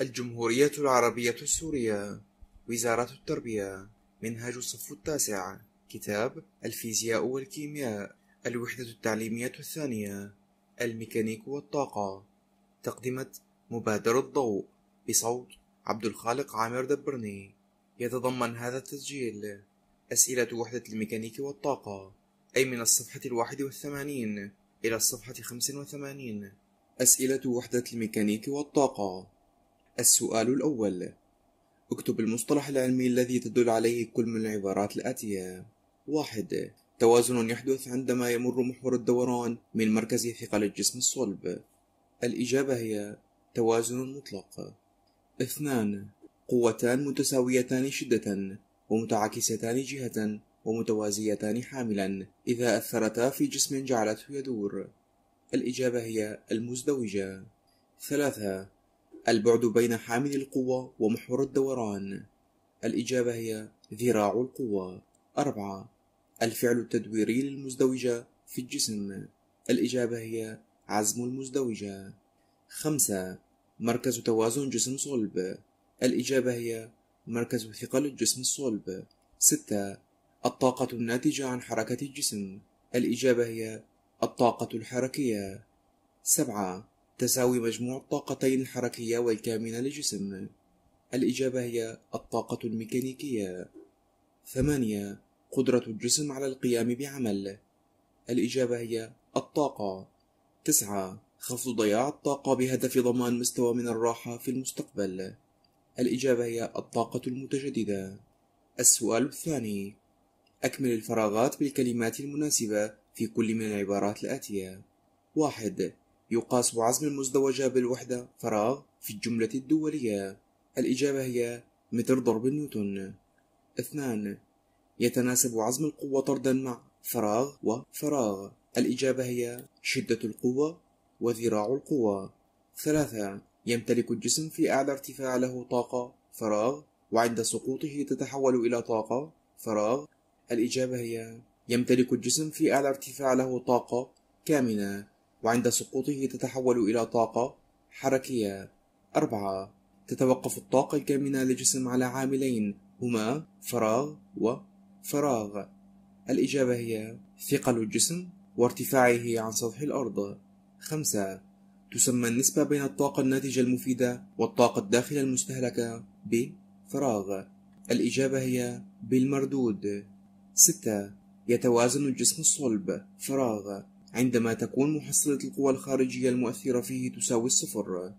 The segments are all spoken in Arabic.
الجمهورية العربية السورية، وزارة التربية، منهج الصف التاسع، كتاب الفيزياء والكيمياء، الوحدة التعليمية الثانية، الميكانيك والطاقة. تقدمت مبادرة ضوء بصوت عبد الخالق دبرني. يتضمن هذا التسجيل أسئلة وحدة الميكانيك والطاقة، أي من الصفحة 81 إلى الصفحة 85. أسئلة وحدة الميكانيك والطاقة. السؤال الأول: اكتب المصطلح العلمي الذي تدل عليه كل من العبارات الآتية. 1. توازن يحدث عندما يمر محور الدوران من مركز ثقل الجسم الصلب. الإجابة هي توازن مطلق. 2. قوتان متساويتان شدة ومتعاكستان جهة ومتوازيتان حاملا إذا أثرتا في جسم جعلته يدور. الإجابة هي المزدوجة. 3. البعد بين حامل القوة ومحور الدوران. الإجابة هي ذراع القوة. 4. الفعل التدويري للمزدوجة في الجسم. الإجابة هي عزم المزدوجة. 5. مركز توازن جسم صلب. الإجابة هي مركز ثقل الجسم الصلب. 6. الطاقة الناتجة عن حركة الجسم. الإجابة هي الطاقة الحركية. 7. تساوي مجموع الطاقتين الحركية والكامنة للجسم. الإجابة هي الطاقة الميكانيكية. 8. قدرة الجسم على القيام بعمل. الإجابة هي الطاقة. 9. خفض ضياع الطاقة بهدف ضمان مستوى من الراحة في المستقبل. الإجابة هي الطاقة المتجددة. السؤال الثاني: أكمل الفراغات بالكلمات المناسبة في كل من العبارات الآتية. 1. يقاس عزم المزدوجة بالوحدة فراغ في الجملة الدولية. الإجابة هي متر ضرب نيوتن. 2. يتناسب عزم القوة طردا مع فراغ وفراغ. الإجابة هي شدة القوة وذراع القوة. 3. يمتلك الجسم في أعلى ارتفاع له طاقة فراغ، وعند سقوطه تتحول إلى طاقة فراغ. الإجابة هي يمتلك الجسم في أعلى ارتفاع له طاقة كامنة، وعند سقوطه تتحول إلى طاقة حركية. 4. تتوقف الطاقة الكامنة للجسم على عاملين هما فراغ وفراغ. الإجابة هي ثقل الجسم وارتفاعه عن سطح الأرض. 5. تسمى النسبة بين الطاقة الناتجة المفيدة والطاقة الداخلة المستهلكة بفراغ. الإجابة هي بالمردود. 6. يتوازن الجسم الصلب فراغ عندما تكون محصلة القوى الخارجية المؤثرة فيه تساوي 0.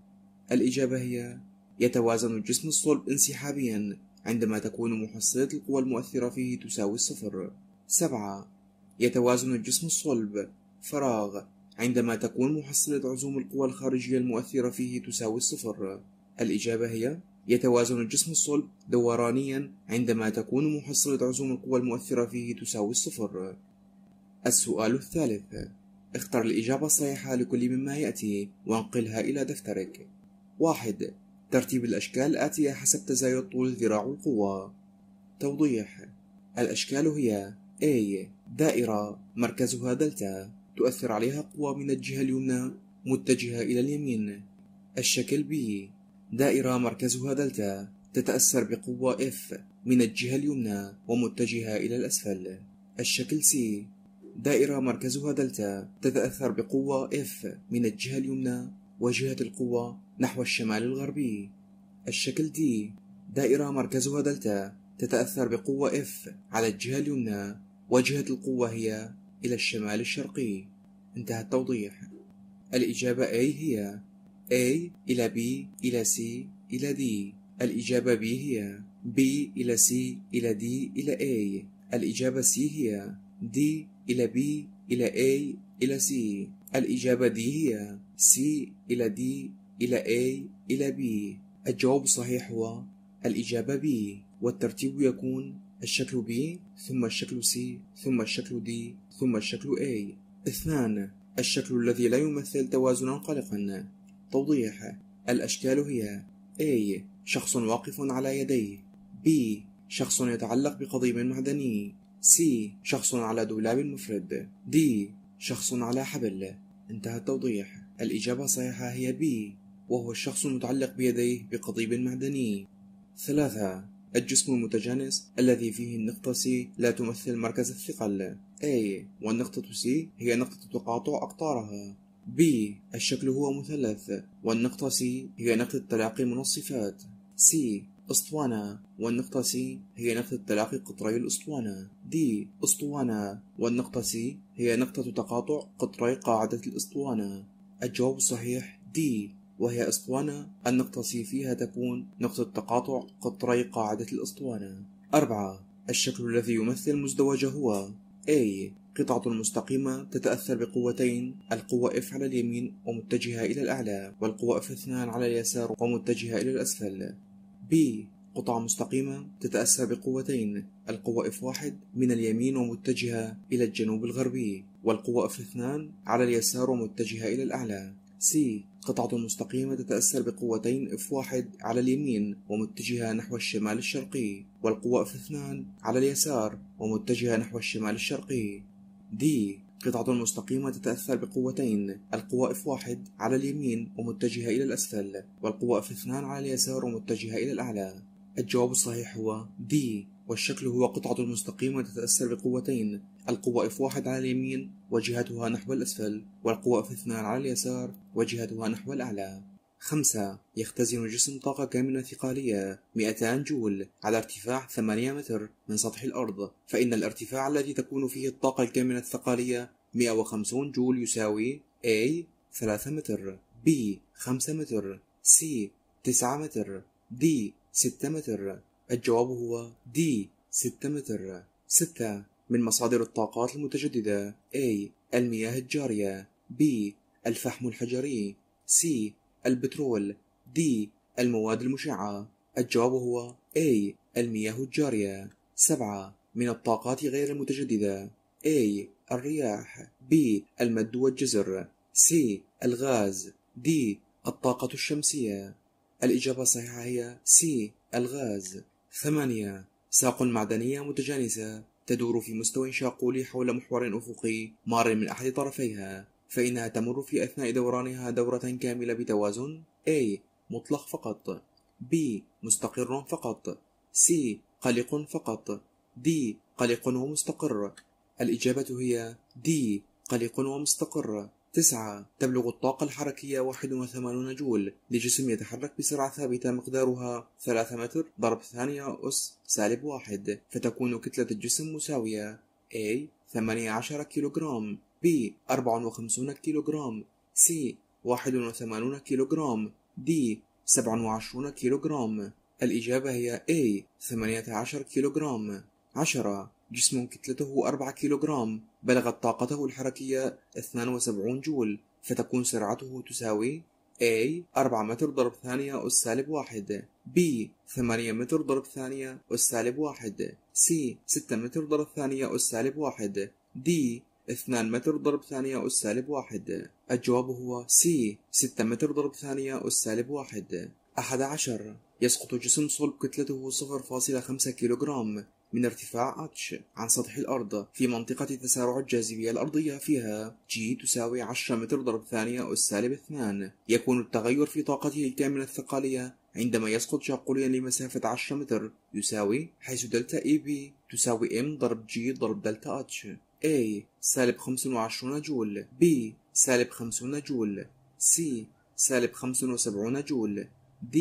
الإجابة هي يتوازن الجسم الصلب انسحابيا عندما تكون محصلة القوى المؤثرة فيه تساوي 0. 7. يتوازن الجسم الصلب فراغ عندما تكون محصلة عزوم القوى الخارجية المؤثرة فيه تساوي 0. الإجابة هي يتوازن الجسم الصلب دورانيا عندما تكون محصلة عزوم القوى المؤثرة فيه تساوي 0. السؤال الثالث: اختر الإجابة الصحيحة لكل مما يأتي وانقلها إلى دفترك. 1. ترتيب الأشكال الآتية حسب تزايد طول ذراع القوة. توضيح: الأشكال هي: A. دائرة مركزها دلتا تؤثر عليها قوى من الجهة اليمنى متجهة إلى اليمين. الشكل B. دائرة مركزها دلتا تتأثر بقوة F من الجهة اليمنى ومتجهة إلى الأسفل. الشكل C. دائرة مركزها دلتا تتأثر بقوة F من الجهة اليمنى وجهة القوة نحو الشمال الغربي. الشكل D. دائرة مركزها دلتا تتأثر بقوة F على الجهة اليمنى وجهة القوة هي إلى الشمال الشرقي. انتهى التوضيح. الإجابة A هي A إلى B إلى C إلى D. الإجابة B هي B إلى C إلى D إلى A. الإجابة C هي D إلى B إلى A إلى C. الإجابة D هي C إلى D إلى A إلى B. الجواب الصحيح هو الإجابة B، والترتيب يكون الشكل B ثم الشكل C ثم الشكل D ثم الشكل A. 2. الشكل الذي لا يمثل توازنا قلقا. توضيح: الأشكال هي: A. شخص واقف على يديه. B. شخص يتعلق بقضيب معدني. C. شخص على دولاب مفرد. D. شخص على حبل. انتهى التوضيح. الإجابة الصحيحة هي B، وهو الشخص المتعلق بيديه بقضيب معدني. 3. الجسم المتجانس الذي فيه النقطة C لا تمثل مركز الثقل A، والنقطة C هي نقطة تقاطع أقطارها. B. الشكل هو مثلث، والنقطة C هي نقطة تلاقي منصفات. C. أسطوانة، والنقطة C هي نقطة تلاقي قطري الأسطوانة. D. أسطوانة، والنقطة C هي نقطة تقاطع قطري قاعدة الأسطوانة. الجواب الصحيح D، وهي أسطوانة النقطة C فيها تكون نقطة تقاطع قطري قاعدة الأسطوانة. 4. الشكل الذي يمثل مزدوجة هو A. قطعة مستقيمة تتأثر بقوتين، القوة F على اليمين ومتجهة إلى الأعلى، والقوة F2 على اليسار ومتجهة إلى الأسفل. B. قطعة مستقيمة تتأثر بقوتين، القوة F1 من اليمين ومتجهة إلى الجنوب الغربي، والقوة F2 على اليسار ومتجهة إلى الأعلى. C. قطعة مستقيمة تتأثر بقوتين F1 على اليمين ومتجهة نحو الشمال الشرقي، والقوة F2 على اليسار ومتجهة نحو الشمال الشرقي. D. قطعة مستقيمة تتأثر بقوتين، القوة F1 على اليمين ومتجهة إلى الأسفل، والقوة F2 على اليسار ومتجهة إلى الأعلى. الجواب الصحيح هو D، والشكل هو قطعة مستقيمة تتأثر بقوتين، القوة F1 على اليمين وجهتها نحو الأسفل، والقوة F2 على اليسار وجهتها نحو الأعلى. 5. يختزن جسم طاقة كامنة ثقالية 200 جول على ارتفاع 8 متر من سطح الأرض، فإن الارتفاع الذي تكون فيه الطاقة الكامنة الثقالية 150 جول يساوي A. 3 متر، B. 5 متر، C. 9 متر، D. 6 متر. الجواب هو D. 6 متر. 6. من مصادر الطاقات المتجددة A. المياه الجارية، B. الفحم الحجري، C. البترول، D. المواد المشعة. الجواب هو A. المياه الجارية. 7. من الطاقات غير المتجددة A. الرياح، B. المد والجزر، C. الغاز، D. الطاقة الشمسية. الإجابة الصحيحة هي C. الغاز. 8. ساق معدنية متجانسة تدور في مستوى شاقولي حول محور أفقي مار من أحد طرفيها، فإنها تمر في أثناء دورانها دورة كاملة بتوازن A. مطلق فقط، B. مستقر فقط، C. قلق فقط، D. قلق ومستقر. الإجابة هي D. قلق ومستقر. 9. تبلغ الطاقة الحركية 81 جول لجسم يتحرك بسرعة ثابتة مقدارها 3 متر ضرب ثانية أس سالب 1، فتكون كتلة الجسم مساوية A. 18 كيلوغرام، B. 54 كيلوغرام، C. 81 كيلوغرام، D. 27 كيلوغرام. الإجابة هي A. 18 كيلوغرام. 10. جسم كتلته 4 كيلوغرام بلغت طاقته الحركية 72 جول، فتكون سرعته تساوي A. 4 متر ضرب ثانية أس سالب 1، B. 8 متر ضرب ثانية أس سالب 1، C. 6 متر ضرب ثانية أس سالب 1، D. 2 متر ضرب ثانية أس سالب 1. الجواب هو C. 6 متر ضرب ثانية أس سالب 1. 11. يسقط جسم صلب كتلته 0.5 كيلوغرام من ارتفاع h عن سطح الأرض في منطقة تسارع الجاذبية الأرضية فيها g تساوي 10 متر ضرب ثانية أس سالب 2. يكون التغير في طاقته الكامنة الثقالية عندما يسقط شاقوليا لمسافة 10 متر يساوي، حيث دلتا EB تساوي m ضرب g ضرب دلتا h. A. سالب 25 جول، B. سالب 50 جول، C. سالب 75 جول، D.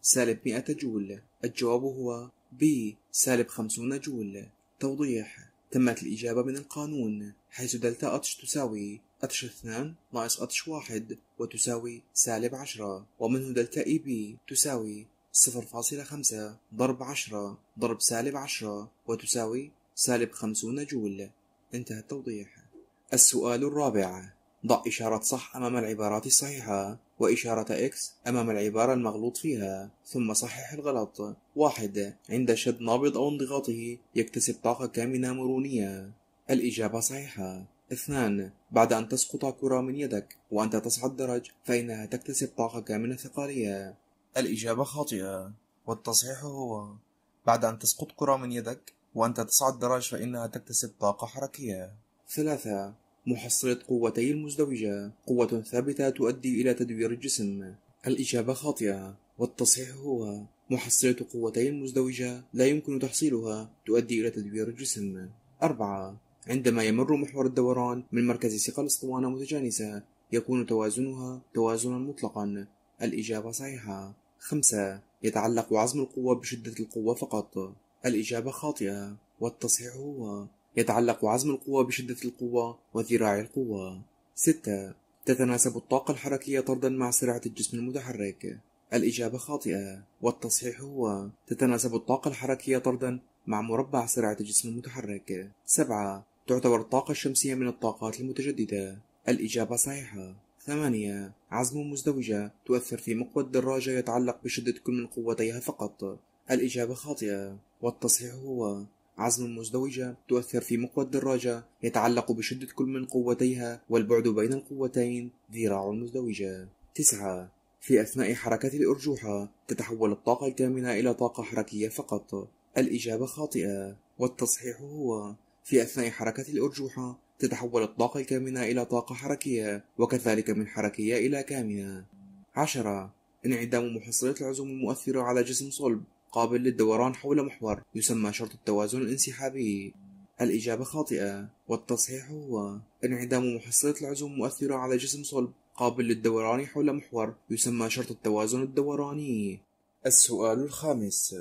سالب 100 جول. الجواب هو B. سالب 50 جول. توضيح: تمت الإجابة من القانون، حيث دلتا اتش تساوي اتش 2 ناقص اتش 1 وتساوي سالب 10، ومنه دلتا اي بي تساوي 0.5 ضرب 10 ضرب سالب 10 وتساوي سالب 50 جول. انتهى التوضيح. السؤال الرابع: ضع إشارة صح أمام العبارات الصحيحة وإشارة X أمام العبارة المغلوط فيها، ثم صحح الغلط. 1. عند شد نابض أو انضغاطه يكتسب طاقة كامنة مرونية. الإجابة صحيحة. 2. بعد أن تسقط كرة من يدك وأنت تصعد درج فإنها تكتسب طاقة كامنة ثقالية. الإجابة خاطئة، والتصحيح هو بعد أن تسقط كرة من يدك وأنت تصعد درج فإنها تكتسب طاقة حركية. 3. محصلة قوتي المزدوجة قوة ثابتة تؤدي إلى تدوير الجسم. الإجابة خاطئة، والتصحيح هو محصلة قوتين مزدوجة لا يمكن تحصيلها تؤدي إلى تدوير الجسم. 4. عندما يمر محور الدوران من مركز ثقل أسطوانة متجانسة يكون توازنها توازنا مطلقا. الإجابة صحيحة. 5. يتعلق عزم القوة بشدة القوة فقط. الإجابة خاطئة، والتصحيح هو يتعلق عزم القوة بشدة القوة وذراع القوة. 6. تتناسب الطاقة الحركية طردا مع سرعة الجسم المتحرك. الإجابة خاطئة، والتصحيح هو تتناسب الطاقة الحركية طردا مع مربع سرعة الجسم المتحرك. 7. تعتبر الطاقة الشمسية من الطاقات المتجددة. الإجابة صحيحة. 8. عزم مزدوجة تؤثر في مقود دراجة يتعلق بشدة كل من قوتيها فقط. الإجابة خاطئة، والتصحيح هو عزم مزدوجة تؤثر في مقود دراجة يتعلق بشدة كل من قوتيها والبعد بين القوتين ذراع مزدوجة. 9. في أثناء حركة الأرجوحة تتحول الطاقة الكامنة إلى طاقة حركية فقط. الإجابة خاطئة، والتصحيح هو في أثناء حركة الأرجوحة تتحول الطاقة الكامنة إلى طاقة حركية وكذلك من حركية إلى كامنة. 10. انعدام محصلة العزوم المؤثرة على جسم صلب قابل للدوران حول محور يسمى شرط التوازن الانسحابي. الإجابة خاطئة، والتصحيح هو انعدام محصلة العزوم المؤثرة على جسم صلب قابل للدوران حول محور يسمى شرط التوازن الدوراني. السؤال الخامس: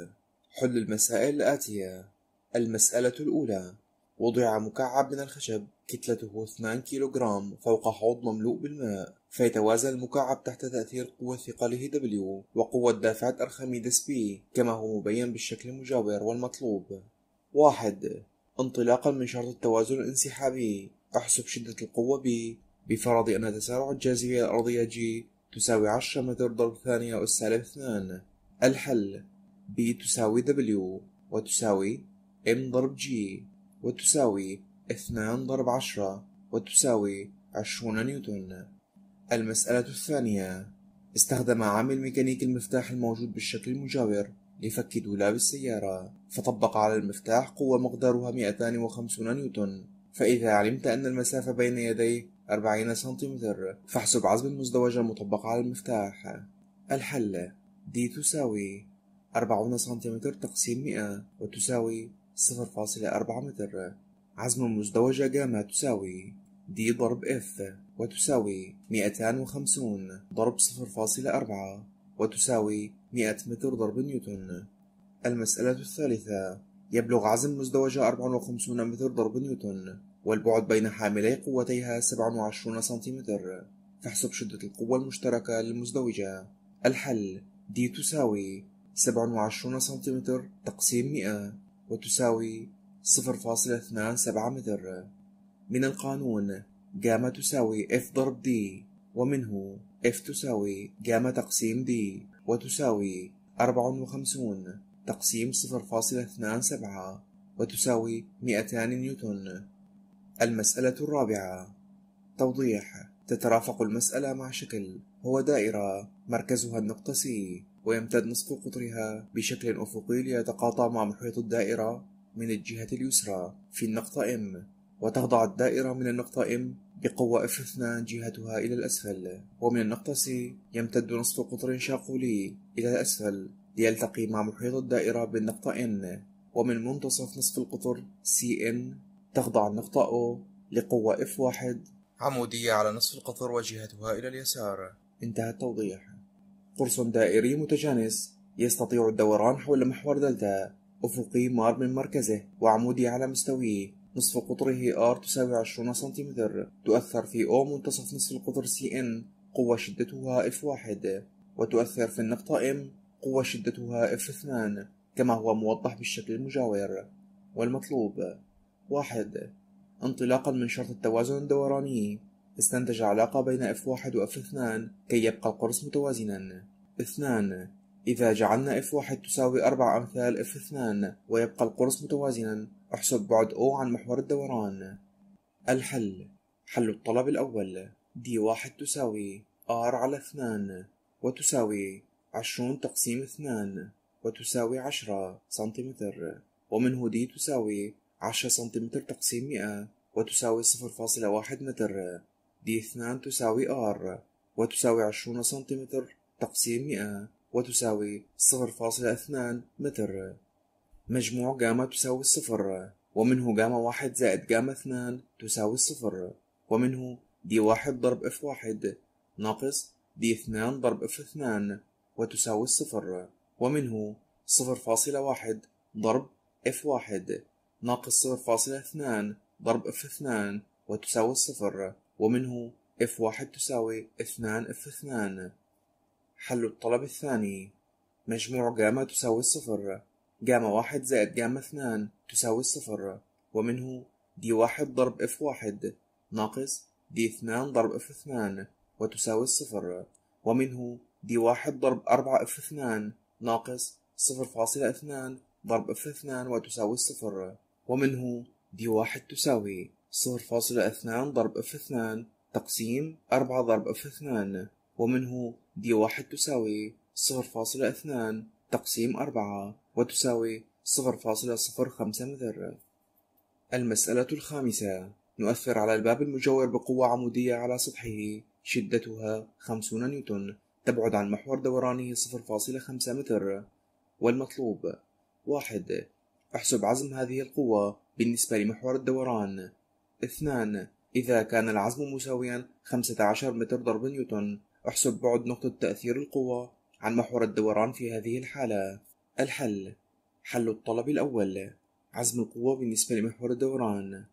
حل المسائل الآتية. المسألة الأولى: وضع مكعب من الخشب كتلته 2 كيلوغرام فوق حوض مملوء بالماء، فيتوازى المكعب تحت تأثير قوة ثقله W وقوة دافعة أرخميدس P كما هو مبين بالشكل المجاور والمطلوب. 1. انطلاقا من شرط التوازن الانسحابي، احسب شدة القوة B بفرض أن تسارع الجاذبية الأرضية G تساوي 10 متر ضرب ثانية أس سالب 2. الحل: B تساوي W وتساوي M ضرب G وتساوي 2 ضرب 10 وتساوي 20 نيوتن. المسألة الثانية: استخدم عامل ميكانيكي المفتاح الموجود بالشكل المجاور لفك دولاب السيارة، فطبق على المفتاح قوة مقدارها 250 نيوتن، فإذا علمت أن المسافة بين يديه 40 سنتيمتر فاحسب عزم المزدوجة المطبقة على المفتاح. الحل: D تساوي 40 سنتيمتر تقسيم 100 وتساوي 0.4 متر. عزم المزدوجة جاما تساوي D ضرب F وتساوي 250 ضرب 0.4 وتساوي 100 متر ضرب نيوتن. المسألة الثالثة: يبلغ عزم المزدوجة 54 متر ضرب نيوتن والبعد بين حاملي قوتيها 27 سنتيمتر، فاحسب شدة القوة المشتركة للمزدوجة. الحل: D تساوي 27 سنتيمتر تقسيم 100 وتساوي 0.27 متر. من القانون جاما تساوي F ضرب D، ومنه F تساوي جاما تقسيم D وتساوي 54 تقسيم 0.27 وتساوي 200 نيوتن. المسألة الرابعة: توضيح. تترافق المسألة مع شكل هو دائرة مركزها النقطة C ويمتد نصف قطرها بشكل أفقي ليتقاطع مع محيط الدائرة من الجهة اليسرى في النقطة M، وتخضع الدائرة من النقطة M بقوة F2 جهتها إلى الأسفل، ومن النقطة C يمتد نصف قطر شاقولي إلى الأسفل ليلتقي مع محيط الدائرة بالنقطة N، ومن منتصف نصف القطر CN تخضع النقطة O لقوة F1 عمودية على نصف القطر وجهتها إلى اليسار. انتهى التوضيح. قرص دائري متجانس يستطيع الدوران حول محور دلتا أفقي مار من مركزه وعمودي على مستويه نصف قطره R تساوي 20 سنتيمتر، تؤثر في O منتصف نصف القطر CN قوة شدتها F1 وتؤثر في النقطة M قوة شدتها F2 كما هو موضح بالشكل المجاور. والمطلوب: 1. انطلاقا من شرط التوازن الدوراني استنتج علاقة بين F1 و F2 كي يبقى القرص متوازنا. 2. إذا جعلنا F1 تساوي 4 أمثال F2 ويبقى القرص متوازنا احسب بعد O عن محور الدوران. الحل: حل الطلب الأول: D1 تساوي R على 2 وتساوي 20 تقسيم 2 وتساوي 10 سنتيمتر، ومنه D تساوي 10 سنتيمتر تقسيم 100 وتساوي 0.1 متر، D2 تساوي R وتساوي 20 سنتيمتر تقسيم 100 وتساوي 0.2 متر. مجموع جاما تساوي الصفر، ومنه جاما 1 زائد جاما 2 تساوي الصفر، ومنه دي 1 ضرب اف 1 ناقص دي 2 ضرب اف 2 وتساوي الصفر، ومنه 0.1 ضرب اف 1 ناقص 0.2 ضرب اف 2 وتساوي الصفر، ومنه اف 1 تساوي 2 اف 2. حل الطلب الثاني. مجموع جاما تساوي الصفر، جاما 1 زائد جاما 2 تساوي الصفر، ومنه دي 1 ضرب اف 1 ناقص دي 2 ضرب اف 2 وتساوي الصفر، ومنه دي 1 ضرب 4 اف 2 ناقص 0.2 ضرب اف 2 وتساوي الصفر، ومنه دي 1 تساوي 0.2 ضرب اف 2 تقسيم 4 ضرب اف 2، ومنه دي 1 تساوي 0.2 تقسيم 4 وتساوي 0.05 متر. المسألة الخامسة. نؤثر على الباب المجاور بقوة عمودية على سطحه شدتها 50 نيوتن تبعد عن محور دورانه 0.5 متر، والمطلوب 1. احسب عزم هذه القوة بالنسبة لمحور الدوران. 2. إذا كان العزم مساويا 15 متر ضرب نيوتن، احسب بعد نقطة تأثير القوة عن محور الدوران في هذه الحالة. الحل. حل الطلب الأول. عزم القوة بالنسبة لمحور الدوران.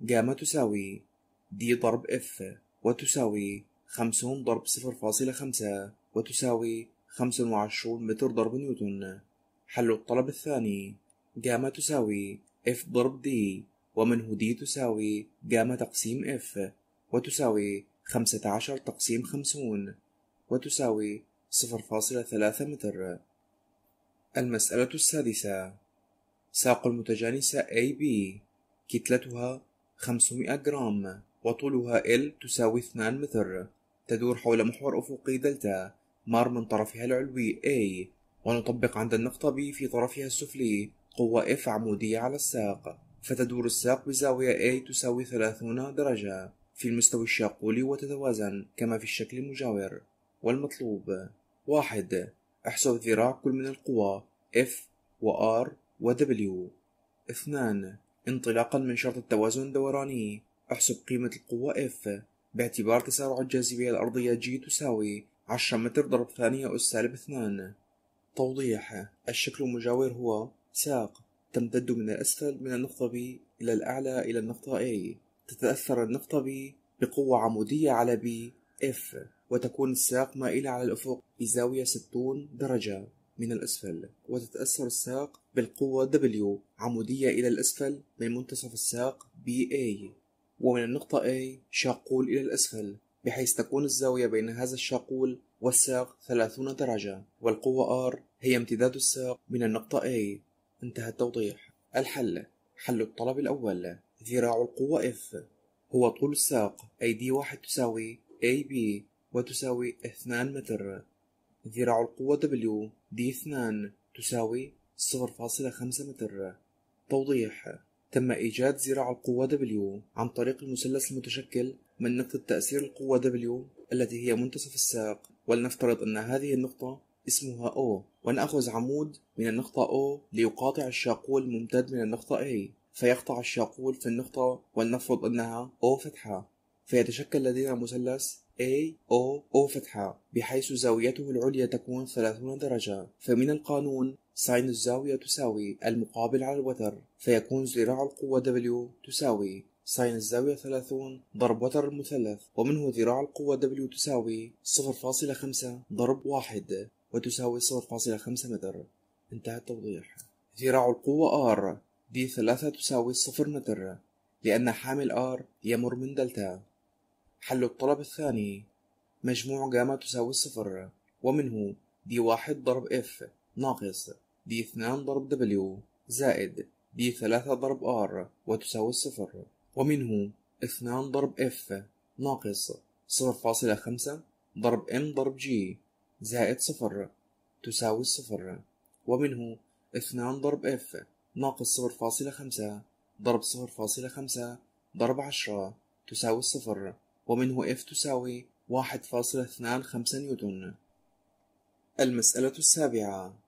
جاما تساوي دي ضرب اف وتساوي 50 ضرب 0.5 وتساوي 25 متر ضرب نيوتن. حل الطلب الثاني. جاما تساوي اف ضرب دي، ومنه دي تساوي جاما تقسيم اف وتساوي 15 تقسيم 50 وتساوي 0.3 متر. المسألة السادسة. ساق المتجانسة AB كتلتها 500 جرام وطولها L تساوي 2 متر، تدور حول محور أفقي دلتا مار من طرفها العلوي A، ونطبق عند النقطة B في طرفها السفلي قوة F عمودية على الساق، فتدور الساق بزاوية A تساوي 30 درجة في المستوى الشاقولي وتتوازن كما في الشكل المجاور. والمطلوب 1. احسب ذراع كل من القوى F و R و W. 2. انطلاقا من شرط التوازن الدوراني، احسب قيمة القوة F باعتبار تسارع الجاذبية الأرضية G تساوي 10 متر ضرب ثانية أس سالب 2. توضيح. الشكل المجاور هو ساق تمتد من الأسفل من النقطة B إلى الأعلى إلى النقطة A، تتأثر النقطة B بقوة عمودية على B F، وتكون الساق مائلة على الأفق بزاوية 60 درجة من الأسفل، وتتأثر الساق بالقوة W عمودية إلى الأسفل من منتصف الساق BA، ومن النقطة A شاقول إلى الأسفل، بحيث تكون الزاوية بين هذا الشاقول والساق 30 درجة، والقوة R هي امتداد الساق من النقطة A. انتهى التوضيح. الحل. حل الطلب الأول. ذراع القوة F هو طول الساق أي D1 تساوي AB وتساوي 2 متر. ذراع القوة W D2 تساوي 0.5 متر. توضيح. تم إيجاد ذراع القوة W عن طريق المثلث المتشكل من نقطة تأثير القوة W التي هي منتصف الساق، ولنفترض أن هذه النقطة اسمها O، ونأخذ عمود من النقطة O ليقاطع الشاقول الممتد من النقطة A، فيقطع الشاقول في النقطة ولنفرض أنها O فتحة، فيتشكل لدينا مثلث A O O فتحة بحيث زاويته العليا تكون 30 درجة، فمن القانون ساين الزاوية تساوي المقابل على الوتر، فيكون ذراع القوة W تساوي ساين الزاوية 30 ضرب وتر المثلث، ومنه ذراع القوة W تساوي 0.5 ضرب 1 وتساوي 0.5 متر. انتهى التوضيح. ذراع القوة R D3 تساوي 0 متر، لأن حامل R يمر من دلتا. حل الطلب الثاني. مجموع جاما تساوي الصفر، ومنه دي 1 ضرب اف ناقص دي 2 ضرب دبليو زائد دي 3 ضرب ار وتساوي الصفر، ومنه 2 ضرب اف ناقص 0.5 ضرب ام ضرب جي زائد صفر تساوي الصفر، ومنه 2 ضرب اف ناقص 0.5 ضرب 0.5 ضرب 10 تساوي الصفر، ومنه F تساوي 1.25 نيوتن. المسألة السابعة: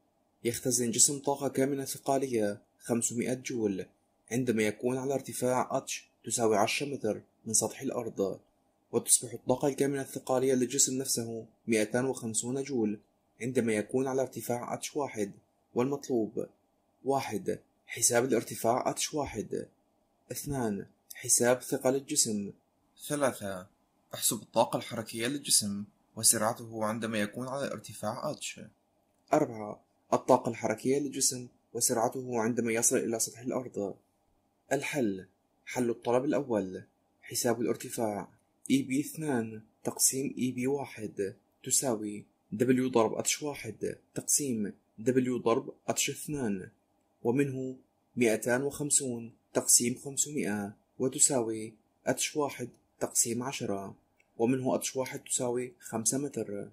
يختزن جسم طاقة كامنة ثقالية 500 جول عندما يكون على ارتفاع h تساوي 10 متر من سطح الأرض، وتصبح الطاقة الكامنة الثقالية للجسم نفسه 250 جول عندما يكون على ارتفاع h1. والمطلوب: 1. حساب الارتفاع h1. 2. حساب ثقل الجسم. 3. احسب الطاقة الحركية للجسم وسرعته عندما يكون على ارتفاع h. 4. الطاقة الحركية للجسم وسرعته عندما يصل إلى سطح الأرض. الحل: حل الطلب الأول، حساب الارتفاع EB2 تقسيم EB1 تساوي W ضرب H1 تقسيم W ضرب H2، ومنه 250 تقسيم 500 وتساوي H1 تقسيم 10، ومنه H1 تساوي 5 متر.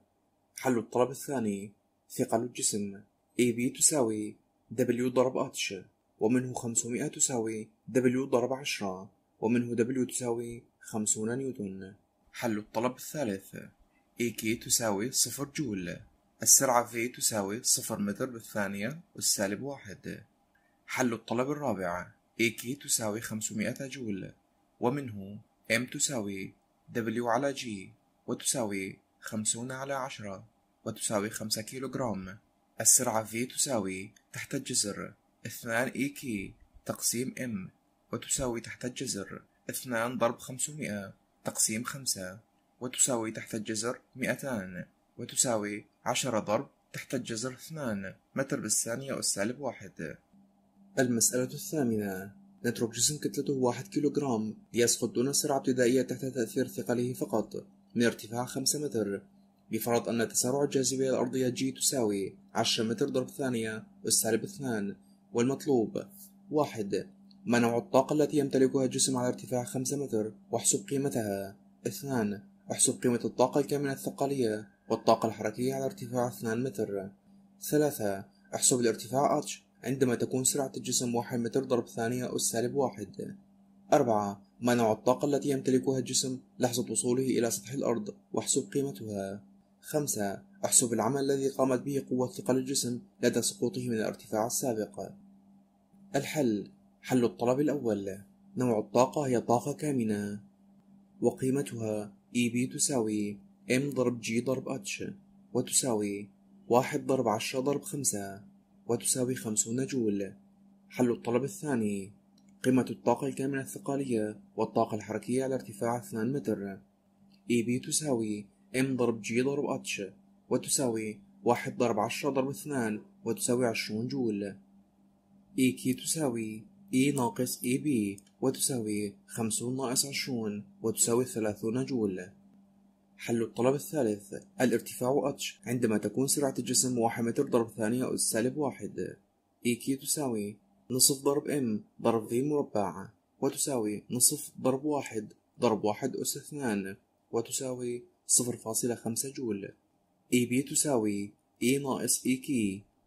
حل الطلب الثاني، ثقل الجسم AB تساوي W ضرب H، ومنه 500 تساوي W ضرب 10، ومنه W تساوي 50 نيوتن. حل الطلب الثالث، EK تساوي 0 جول، السرعة V تساوي 0 متر بالثانية والسالب 1. حل الطلب الرابع، EK تساوي 500 جول، ومنه M تساوي W على G وتساوي 50 على 10 وتساوي 5 كيلوغرام، السرعة V تساوي تحت الجذر 2 EK تقسيم M وتساوي تحت الجذر 2 ضرب 500 تقسيم 5 وتساوي تحت الجذر 200 وتساوي 10 ضرب تحت الجذر 2 متر بالثانية والسالب 1. المسألة الثامنة: نترك جسم كتلته 1 كيلوغرام ليسقط دون سرعة ابتدائية تحت تأثير ثقله فقط من ارتفاع 5 متر، بفرض أن تسارع الجاذبية الأرضية G تساوي 10 متر ضرب ثانية والسالب 2. والمطلوب: 1. ما نوع الطاقة التي يمتلكها الجسم على ارتفاع 5 متر واحسب قيمتها. 2. احسب قيمة الطاقة الكامنة الثقالية والطاقة الحركية على ارتفاع 2 متر. 3. احسب الارتفاع h عندما تكون سرعة الجسم 1 متر ضرب ثانية أو السالب 1. 4. ما نوع الطاقة التي يمتلكها الجسم لحظة وصوله إلى سطح الأرض واحسب قيمتها. 5. احسب العمل الذي قامت به قوة ثقل الجسم لدى سقوطه من الارتفاع السابق. الحل: حل الطلب الأول، نوع الطاقة هي طاقة كامنة وقيمتها EB تساوي M ضرب G ضرب H وتساوي 1 ضرب 10 ضرب 5 وتساوي 50 جول. حل الطلب الثاني، قيمة الطاقة الكامنة الثقالية والطاقة الحركية على ارتفاع 2 متر. EB تساوي M ضرب G ضرب H وتساوي 1 ضرب 10 ضرب 2 وتساوي 20 جول. EK تساوي E ناقص EB وتساوي 50 ناقص 20 وتساوي 30 جول. حل الطلب الثالث، الارتفاع H عندما تكون سرعة الجسم 1 متر ضرب ثانية أو السالب 1. EK تساوي نصف ضرب M ضرب V مربع وتساوي نصف ضرب 1 ضرب 1 أس 2 وتساوي 0.5 جول. EB تساوي E ناقص EK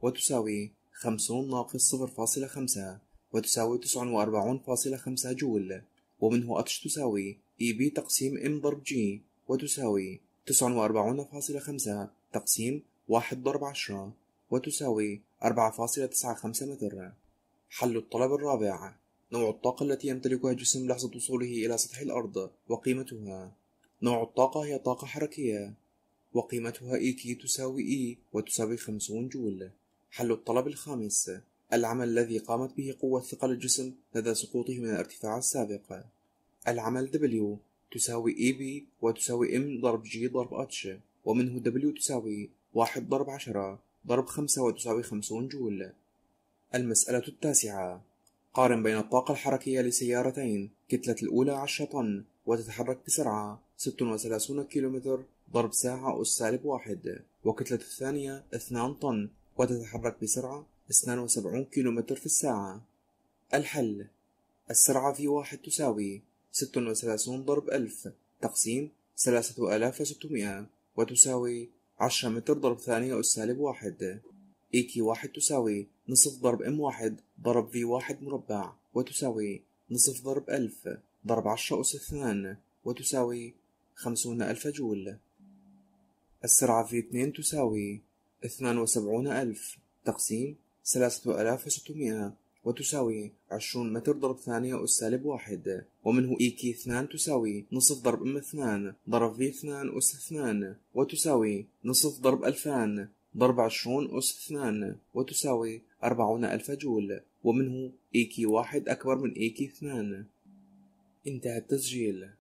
وتساوي 50 ناقص 0.5 وتساوي 49.5 جول، ومنه H تساوي EB تقسيم M ضرب G وتساوي 49.5 تقسيم 1 ضرب 10 وتساوي 4.95 متر. حل الطلب الرابع، نوع الطاقة التي يمتلكها الجسم لحظة وصوله إلى سطح الأرض وقيمتها. نوع الطاقة هي طاقة حركية وقيمتها EK تساوي E وتساوي 50 جول. حل الطلب الخامس، العمل الذي قامت به قوة ثقل الجسم لدى سقوطه من الارتفاع السابق. العمل W تساوي EB وتساوي M ضرب G ضرب H، ومنه W تساوي 1 ضرب 10 ضرب 5 وتساوي 50 جول. المسألة التاسعة، قارن بين الطاقة الحركية لسيارتين كتلة الأولى 10 طن وتتحرك بسرعة 36 كم ضرب ساعة أو السالب 1، وكتلة الثانية 2 طن وتتحرك بسرعة 72 كم في الساعة. الحل: السرعة V1 تساوي 36 ضرب 1000 تقسيم 3600 وتساوي 10 متر ضرب ثانية أو السالب 1. EK1 تساوي نصف ضرب M1 ضرب V1 مربع وتساوي نصف ضرب 1000 ضرب 10 أس 2 وتساوي 50 ألف جول. السرعة V2 تساوي 72,000 تقسيم 3,600 وتساوي 20 متر ضرب ثانية أس سالب 1، ومنه إيكي 2 تساوي نصف ضرب أم 2 ضرب في 2 أس 2 وتساوي نصف ضرب 2000 ضرب 20 أس 2 وتساوي 40,000 جول، ومنه إيكي 1 أكبر من إيكي 2. انتهى التسجيل.